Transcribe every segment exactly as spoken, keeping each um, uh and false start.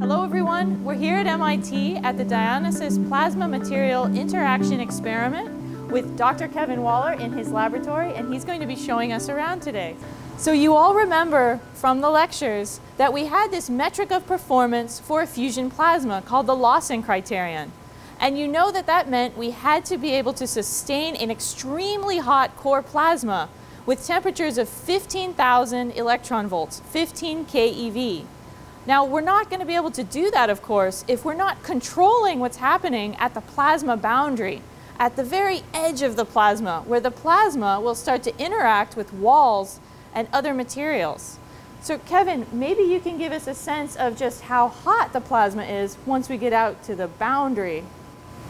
Hello everyone, we're here at M I T at the DIONISOS Plasma Material Interaction Experiment with Doctor Kevin Woller in his laboratory, and he's going to be showing us around today. So you all remember from the lectures that we had this metric of performance for a fusion plasma called the Lawson criterion. And you know that that meant we had to be able to sustain an extremely hot core plasma with temperatures of fifteen thousand electron volts, fifteen K E V. Now, we're not going to be able to do that, of course, if we're not controlling what's happening at the plasma boundary, at the very edge of the plasma, where the plasma will start to interact with walls and other materials. So Kevin, maybe you can give us a sense of just how hot the plasma is once we get out to the boundary.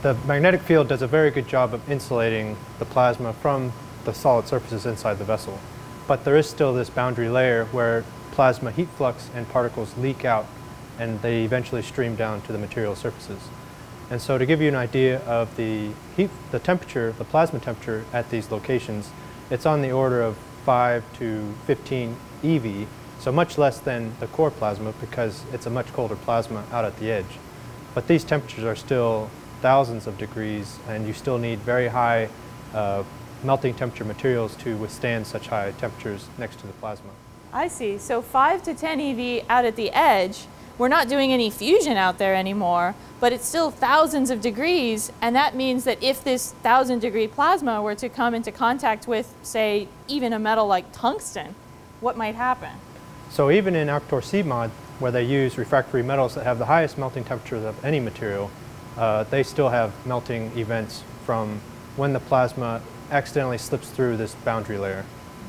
The magnetic field does a very good job of insulating the plasma from the solid surfaces inside the vessel. But there is still this boundary layer where plasma heat flux and particles leak out, and they eventually stream down to the material surfaces. And so to give you an idea of the heat, the temperature, the plasma temperature at these locations, it's on the order of five to fifteen E V, so much less than the core plasma because it's a much colder plasma out at the edge. But these temperatures are still thousands of degrees, and you still need very high uh, melting temperature materials to withstand such high temperatures next to the plasma. I see. So five to ten E V out at the edge. We're not doing any fusion out there anymore, but it's still thousands of degrees, and that means that if this thousand degree plasma were to come into contact with, say, even a metal like tungsten, what might happen? So even in Alcator C-Mod, where they use refractory metals that have the highest melting temperatures of any material, uh, they still have melting events from when the plasma accidentally slips through this boundary layer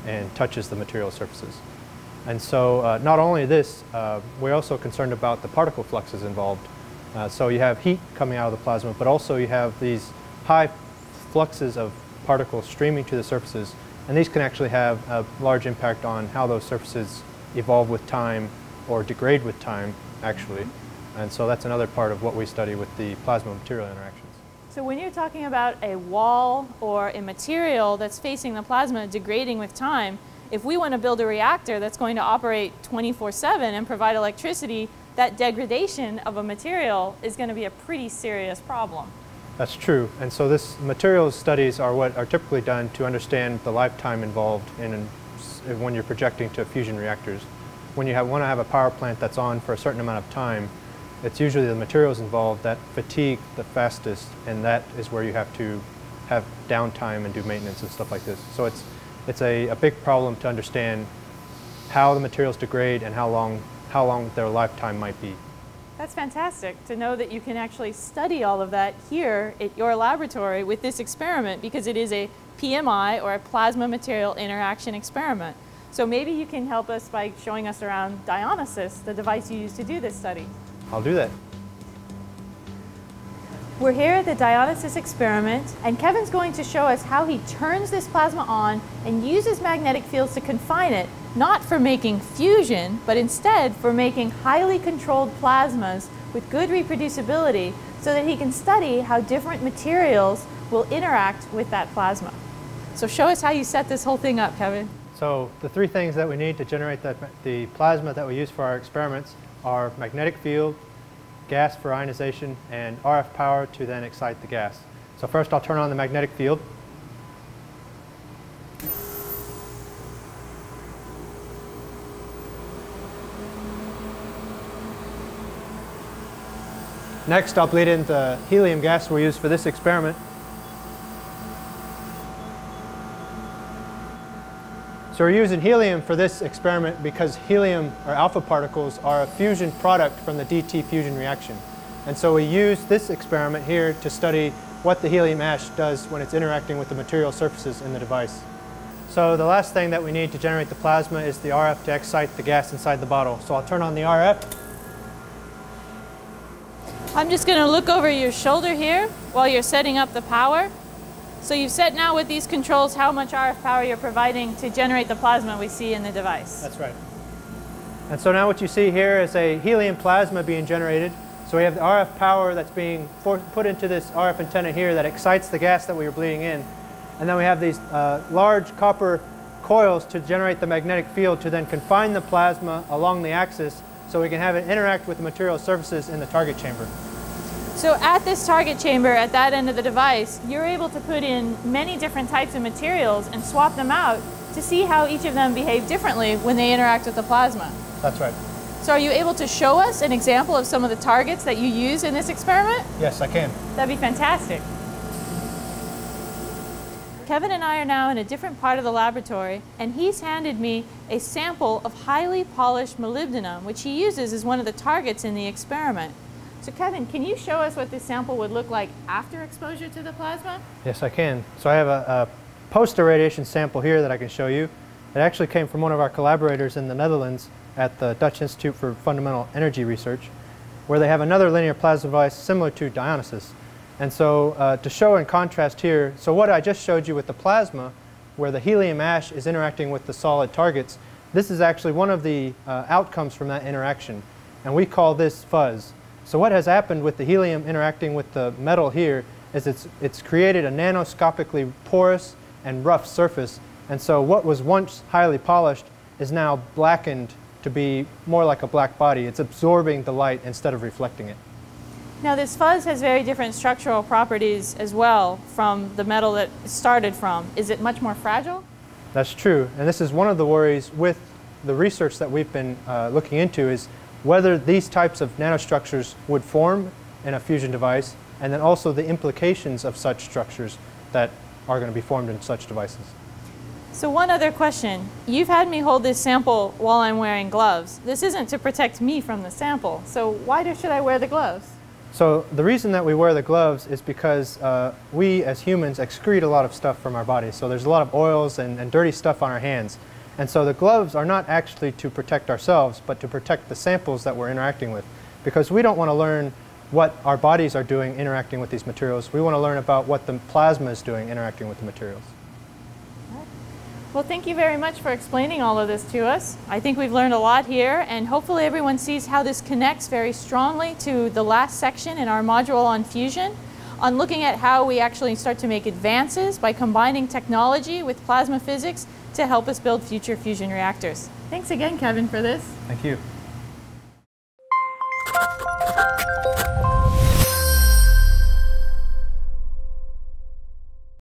and touches the material surfaces. And so uh, not only this, uh, we're also concerned about the particle fluxes involved. Uh, so you have heat coming out of the plasma, but also you have these high fluxes of particles streaming to the surfaces. And these can actually have a large impact on how those surfaces evolve with time or degrade with time, actually. And so that's another part of what we study with the plasma material interactions. So when you're talking about a wall or a material that's facing the plasma degrading with time, if we want to build a reactor that's going to operate twenty-four seven and provide electricity, that degradation of a material is going to be a pretty serious problem. That's true. And so this materials studies are what are typically done to understand the lifetime involved in, in when you're projecting to fusion reactors. When you have, want to have a power plant that's on for a certain amount of time, it's usually the materials involved that fatigue the fastest, and that is where you have to have downtime and do maintenance and stuff like this. So it's It's a, a big problem to understand how the materials degrade and how long, how long their lifetime might be. That's fantastic to know that you can actually study all of that here at your laboratory with this experiment, because it is a P M I, or a plasma material interaction experiment. So maybe you can help us by showing us around DIONISOS, the device you use to do this study. I'll do that. We're here at the DIONISOS experiment, and Kevin's going to show us how he turns this plasma on and uses magnetic fields to confine it, not for making fusion, but instead for making highly controlled plasmas with good reproducibility, so that he can study how different materials will interact with that plasma. So show us how you set this whole thing up, Kevin. So the three things that we need to generate that, the plasma that we use for our experiments are magnetic field, gas for ionization, and R F power to then excite the gas. So first I'll turn on the magnetic field. Next I'll bleed in the helium gas we use for this experiment. So we're using helium for this experiment because helium, or alpha particles, are a fusion product from the D T fusion reaction. And so we use this experiment here to study what the helium ash does when it's interacting with the material surfaces in the device. So the last thing that we need to generate the plasma is the R F to excite the gas inside the bottle. So I'll turn on the R F. I'm just going to look over your shoulder here while you're setting up the power. So you've set now with these controls how much R F power you're providing to generate the plasma we see in the device. That's right. And so now what you see here is a helium plasma being generated. So we have the R F power that's being put into this R F antenna here that excites the gas that we were bleeding in. And then we have these uh, large copper coils to generate the magnetic field to then confine the plasma along the axis so we can have it interact with the material surfaces in the target chamber. So at this target chamber, at that end of the device, you're able to put in many different types of materials and swap them out to see how each of them behave differently when they interact with the plasma. That's right. So are you able to show us an example of some of the targets that you use in this experiment? Yes, I can. That'd be fantastic. Kevin and I are now in a different part of the laboratory, and he's handed me a sample of highly polished molybdenum, which he uses as one of the targets in the experiment. So Kevin, can you show us what this sample would look like after exposure to the plasma? Yes, I can. So I have a, a post-irradiation sample here that I can show you. It actually came from one of our collaborators in the Netherlands at the Dutch Institute for Fundamental Energy Research, where they have another linear plasma device similar to DIONISOS. And so uh, to show in contrast here, so what I just showed you with the plasma, where the helium ash is interacting with the solid targets, this is actually one of the uh, outcomes from that interaction. And we call this fuzz. So what has happened with the helium interacting with the metal here is it's, it's created a nanoscopically porous and rough surface. And so what was once highly polished is now blackened to be more like a black body. It's absorbing the light instead of reflecting it. Now this fuzz has very different structural properties as well from the metal that it started from. Is it much more fragile? That's true. And this is one of the worries with the research that we've been uh, looking into is whether these types of nanostructures would form in a fusion device, and then also the implications of such structures that are going to be formed in such devices. So one other question. You've had me hold this sample while I'm wearing gloves. This isn't to protect me from the sample, so why do, should I wear the gloves? So the reason that we wear the gloves is because uh, we as humans excrete a lot of stuff from our bodies. So there's a lot of oils and, and dirty stuff on our hands. And so the gloves are not actually to protect ourselves, but to protect the samples that we're interacting with. Because we don't want to learn what our bodies are doing interacting with these materials. We want to learn about what the plasma is doing interacting with the materials. Well, thank you very much for explaining all of this to us. I think we've learned a lot here, and hopefully everyone sees how this connects very strongly to the last section in our module on fusion, on looking at how we actually start to make advances by combining technology with plasma physics to help us build future fusion reactors. Thanks again, Kevin, for this. Thank you.